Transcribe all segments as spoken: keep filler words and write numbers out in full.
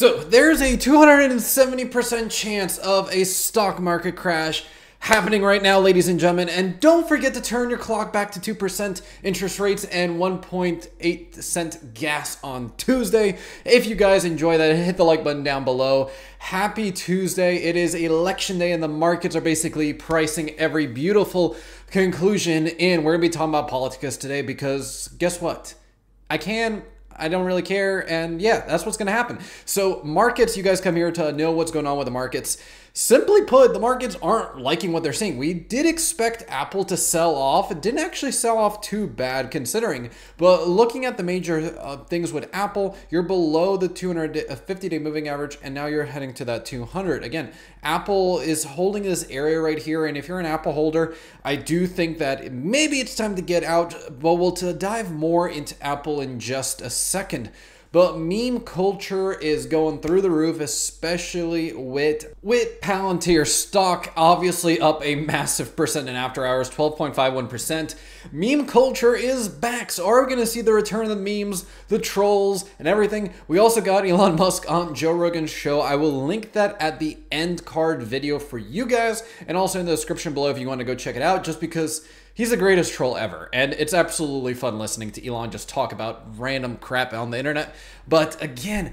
So there's a two hundred seventy percent chance of a stock market crash happening right now, ladies and gentlemen. And don't forget to turn your clock back to two percent interest rates and one point eight cent gas on Tuesday. If you guys enjoy that, hit the like button down below. Happy Tuesday. It is election day and the markets are basically pricing every beautiful conclusion in. We're going to be talking about politics today because guess what? I can... I don't really care, and yeah, that's what's gonna happen. So markets, you guys come here to know what's going on with the markets. Simply put, the markets aren't liking what they're seeing. We did expect Apple to sell off. It didn't actually sell off too bad considering, but looking at the major uh, things with Apple, you're below the two hundred fifty day moving average, and now you're heading to that two hundred. Again, Apple is holding this area right here, and if you're an Apple holder, I do think that maybe it's time to get out, but we'll to dive more into Apple in just a second. But meme culture is going through the roof, especially with, with Palantir stock, obviously up a massive percent in after hours, twelve point five one percent. Meme culture is back. So are we going to see the return of the memes, the trolls, and everything? We also got Elon Musk on Joe Rogan's show. I will link that at the end card video for you guys, and also in the description below if you want to go check it out, just because he's the greatest troll ever, and it's absolutely fun listening to Elon just talk about random crap on the internet. But again,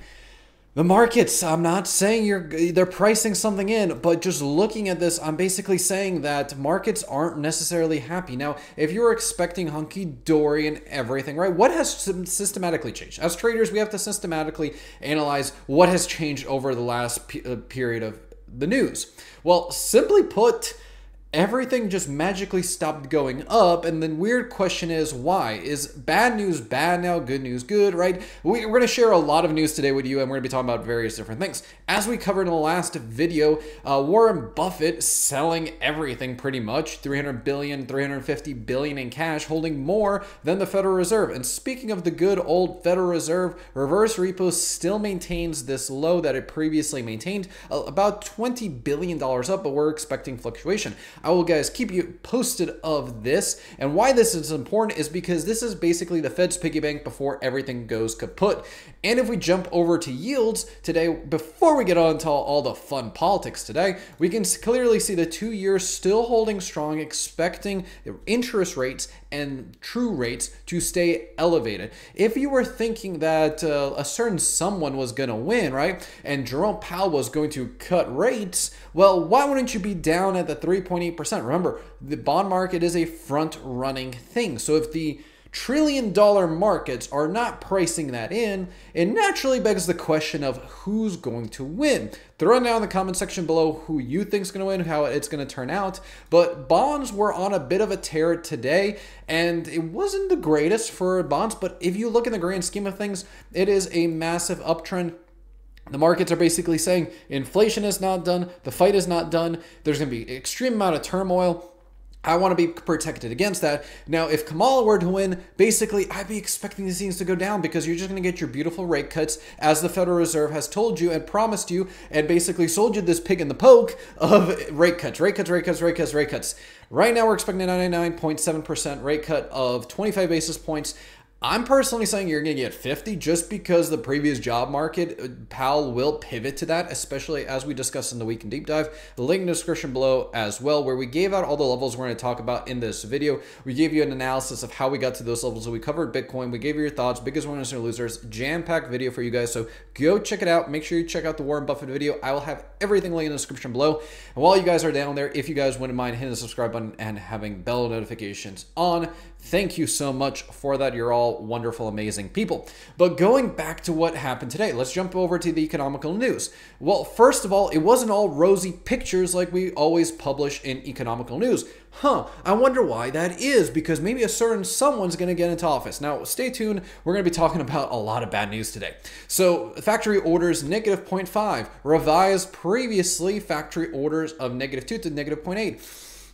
the markets, I'm not saying you're they're pricing something in, but just looking at this, I'm basically saying that markets aren't necessarily happy. Now, if you're expecting hunky-dory and everything, right, what has systematically changed? As traders, we have to systematically analyze what has changed over the last pe- period of the news. Well, simply put, everything just magically stopped going up, and the weird question is why? Is bad news bad now, good news good, right? We, we're going to share a lot of news today with you, and we're going to be talking about various different things. As we covered in the last video, uh, Warren Buffett selling everything pretty much, three hundred billion dollars, three hundred fifty billion dollars in cash, holding more than the Federal Reserve. And speaking of the good old Federal Reserve, reverse repo still maintains this low that it previously maintained, uh, about twenty billion dollars up, but we're expecting fluctuation. I will, guys, keep you posted of this, and why this is important is because this is basically the Fed's piggy bank before everything goes kaput. And if we jump over to yields today, before we get on to all the fun politics today, we can clearly see the two years still holding strong, expecting interest rates and true rates to stay elevated. If you were thinking that uh, a certain someone was going to win, right, and Jerome Powell was going to cut rates, well, why wouldn't you be down at the three point eight percent? Remember, the bond market is a front-running thing. So if the trillion-dollar markets are not pricing that in, it naturally begs the question of who's going to win. Throw down in the comment section below who you think's going to win, how it's going to turn out. But bonds were on a bit of a tear today, and it wasn't the greatest for bonds. But if you look in the grand scheme of things, it is a massive uptrend. The markets are basically saying inflation is not done, the fight is not done, there's going to be an extreme amount of turmoil. I want to be protected against that. Now, if Kamala were to win, basically, I'd be expecting these things to go down because you're just going to get your beautiful rate cuts as the Federal Reserve has told you and promised you and basically sold you this pig in the poke of rate cuts, rate cuts, rate cuts, rate cuts, rate cuts. Right now, we're expecting a ninety-nine point seven percent rate cut of twenty-five basis points. I'm personally saying you're going to get fifty just because the previous job market, Powell will pivot to that, especially as we discussed in the Weekend Deep Dive. The link in the description below as well, where we gave out all the levels we're going to talk about in this video. We gave you an analysis of how we got to those levels. So we covered Bitcoin. We gave you your thoughts, biggest winners and losers, jam-packed video for you guys. So go check it out. Make sure you check out the Warren Buffett video. I will have everything linked in the description below. And while you guys are down there, if you guys wouldn't mind hitting the subscribe button and having bell notifications on, thank you so much for that. You're all wonderful, amazing people. But going back to what happened today, let's jump over to the economical news. Well, first of all, it wasn't all rosy pictures like we always publish in economical news. Huh, I wonder why that is, because maybe a certain someone's going to get into office. Now, stay tuned. We're going to be talking about a lot of bad news today. So factory orders negative zero point five, revised previously factory orders of negative two to negative zero point eight.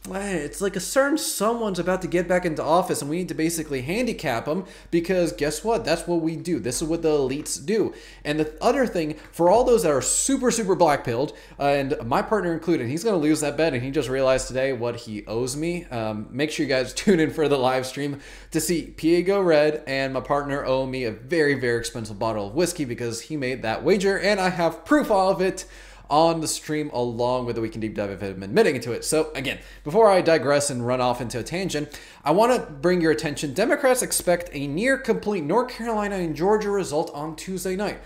it's like a certain someone's about to get back into office and we need to basically handicap them because guess what? That's what we do. This is what the elites do. And the other thing, for all those that are super, super black-pilled, uh, and my partner included, he's going to lose that bet and he just realized today what he owes me. Um, make sure you guys tune in for the live stream to see Piego Red and my partner owe me a very, very expensive bottle of whiskey because he made that wager and I have proof of it on the stream along with the Weekend Deep Dive of him admitting into it. So again, before I digress and run off into a tangent, I want to bring your attention. Democrats expect a near complete North Carolina and Georgia result on Tuesday night.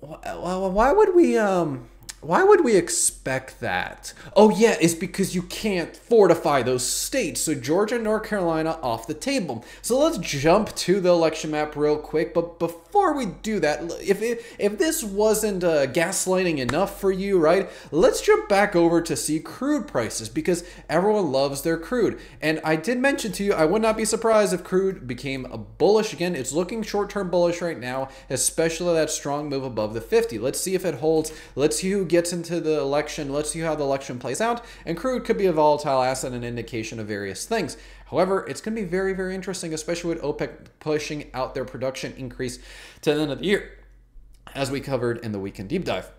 Why would we, um, why would we expect that? Oh yeah, it's because you can't fortify those states. So Georgia and North Carolina off the table. So let's jump to the election map real quick. But before we do that, if it, if this wasn't uh, gaslighting enough for you, right? Let's jump back over to see crude prices because everyone loves their crude. And I did mention to you, I would not be surprised if crude became a bullish again. It's looking short-term bullish right now, especially that strong move above the fifty. Let's see if it holds. Let's see who gets into the election. Let's see how the election plays out. And crude could be a volatile asset and indication of various things. However, it's going to be very, very interesting, especially with OPEC pushing out their production increase to the end of the year, as we covered in the Weekend Deep Dive.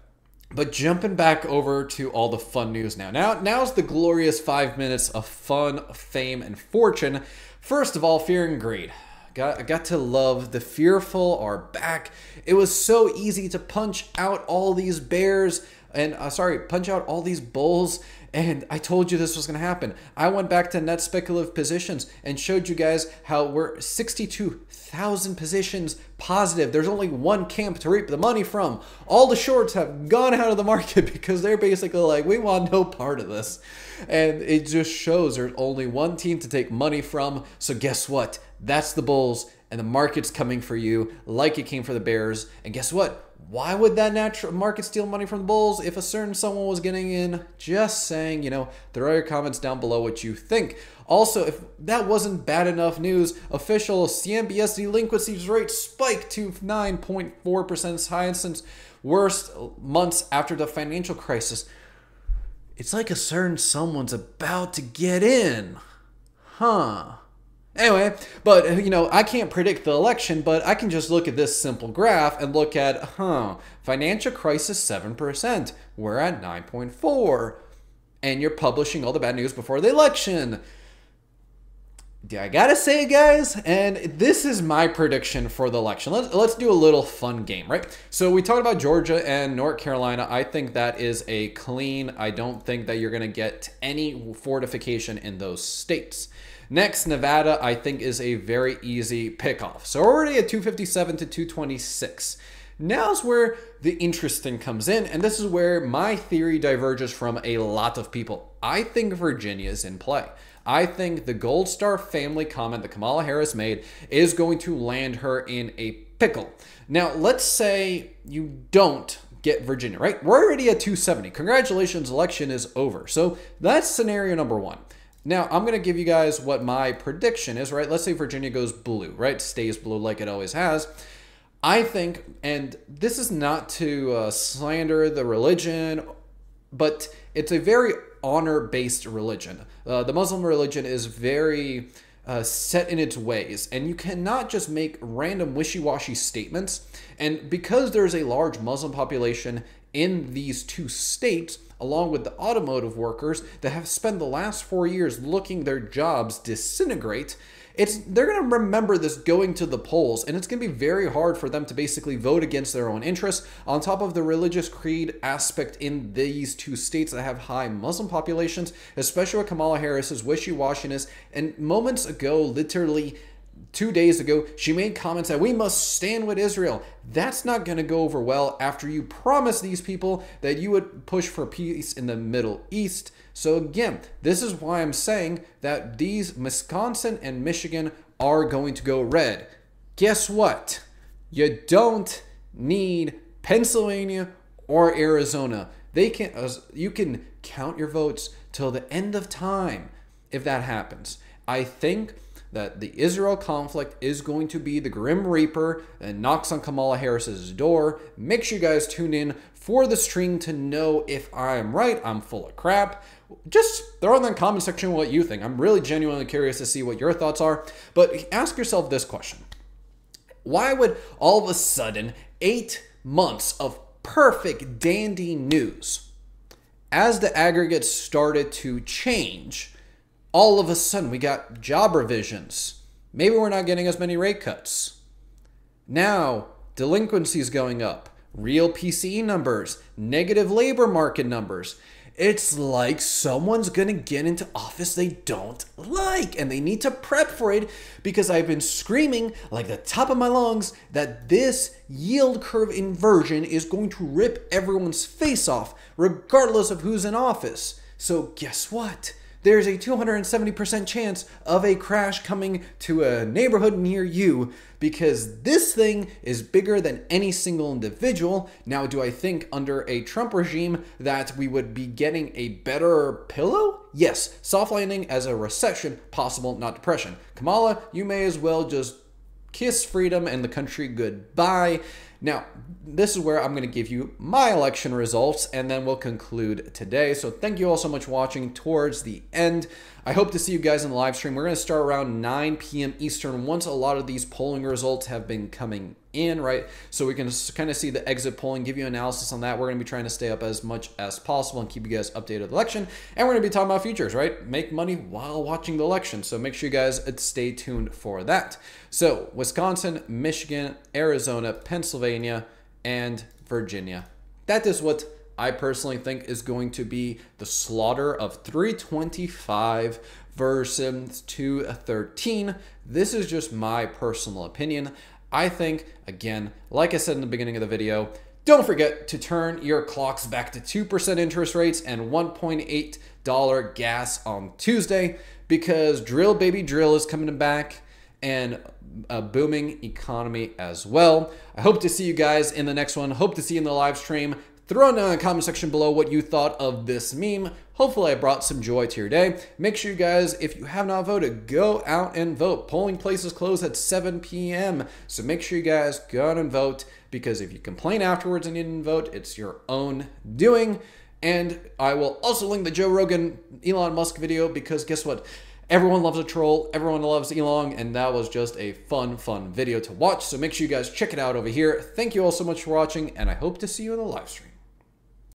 But jumping back over to all the fun news now. Now, now's the glorious five minutes of fun, fame, and fortune. First of all, fear and greed. Got, I got to love the fearful are back. It was so easy to punch out all these bears and uh, sorry, punch out all these bulls. And I told you this was going to happen. I went back to net speculative positions and showed you guys how we're sixty-two thousand positions positive. There's only one camp to reap the money from. All the shorts have gone out of the market because they're basically like, we want no part of this. And it just shows there's only one team to take money from. So guess what? That's the bulls and the market's coming for you like it came for the bears. And guess what? Why would that natural market steal money from the bulls if a certain someone was getting in? Just saying, you know, throw your comments down below what you think. Also, if that wasn't bad enough news, official C M B S delinquencies rate spiked to nine point four percent, highest since worst months after the financial crisis. It's like a certain someone's about to get in. Huh. Anyway, but, you know, I can't predict the election, but I can just look at this simple graph and look at, huh, financial crisis seven percent. We're at nine point four. And you're publishing all the bad news before the election. I gotta say, guys, and this is my prediction for the election. Let's, let's do a little fun game, right? So we talked about Georgia and North Carolina. I think that is a clean. I don't think that you're going to get any fortification in those states. Next, Nevada, I think, is a very easy pickoff. So we're already at two fifty-seven to two twenty-six. Now's where the interesting comes in, and this is where my theory diverges from a lot of people. I think Virginia is in play. I think the Gold Star family comment that Kamala Harris made is going to land her in a pickle. Now, let's say you don't get Virginia, right? We're already at two seventy. Congratulations, election is over. So that's scenario number one. Now, I'm going to give you guys what my prediction is, right? Let's say Virginia goes blue, right? Stays blue like it always has. I think, and this is not to uh, slander the religion, but it's a very honor-based religion. Uh, the Muslim religion is very uh, set in its ways, and you cannot just make random wishy-washy statements. And because there's a large Muslim population in these two states, along with the automotive workers that have spent the last four years looking their jobs disintegrate, it's they're going to remember this going to the polls, and it's going to be very hard for them to basically vote against their own interests on top of the religious creed aspect in these two states that have high Muslim populations, especially with Kamala Harris's wishy-washiness. And moments ago, literally two days ago, she made comments that we must stand with Israel. That's not going to go over well after you promised these people that you would push for peace in the Middle East. So again, this is why I'm saying that these Wisconsin and Michigan are going to go red. Guess what? You don't need Pennsylvania or Arizona. They can't, you can count your votes till the end of time if that happens. I think that the Israel conflict is going to be the Grim Reaper and knocks on Kamala Harris's door. Make sure you guys tune in for the stream to know if I'm right, I'm full of crap. Just throw in the comment section what you think. I'm really genuinely curious to see what your thoughts are. But ask yourself this question. Why would all of a sudden eight months of perfect dandy news, as the aggregates started to change, all of a sudden we got job revisions. Maybe we're not getting as many rate cuts. Now, delinquencies going up, real P C E numbers, negative labor market numbers. It's like someone's gonna get into office they don't like, and they need to prep for it, because I've been screaming like the top of my lungs that this yield curve inversion is going to rip everyone's face off regardless of who's in office. So guess what? There's a two hundred seventy percent chance of a crash coming to a neighborhood near you, because this thing is bigger than any single individual. Now, do I think under a Trump regime that we would be getting a better pillow? Yes, soft landing as a recession possible, not depression. Kamala, you may as well just kiss freedom and the country goodbye. Now, this is where I'm going to give you my election results, and then we'll conclude today. So thank you all so much for watching towards the end. I hope to see you guys in the live stream. We're going to start around nine P M Eastern once a lot of these polling results have been coming in, right? So we can kind of see the exit polling, give you analysis on that. We're going to be trying to stay up as much as possible and keep you guys updated with the election. And we're going to be talking about futures, right? Make money while watching the election. So make sure you guys stay tuned for that. So Wisconsin, Michigan, Arizona, Pennsylvania, and Virginia. That is what I personally think is going to be the slaughter of three twenty-five versus two thirteen. This is just my personal opinion. I think, again, like I said in the beginning of the video, don't forget to turn your clocks back to two percent interest rates and one dollar and eighty cents gas on Tuesday, because drill baby drill is coming back, and a booming economy as well. I hope to see you guys in the next one. Hope to see you in the live stream. Throw down in the comment section below what you thought of this meme. Hopefully I brought some joy to your day. Make sure you guys, if you have not voted, go out and vote. Polling places close at seven P M So make sure you guys go out and vote, because if you complain afterwards and you didn't vote, it's your own doing. And I will also link the Joe Rogan Elon Musk video, because guess what? Everyone loves a troll, everyone loves Elon, and that was just a fun, fun video to watch. So make sure you guys check it out over here. Thank you all so much for watching, and I hope to see you in the live stream.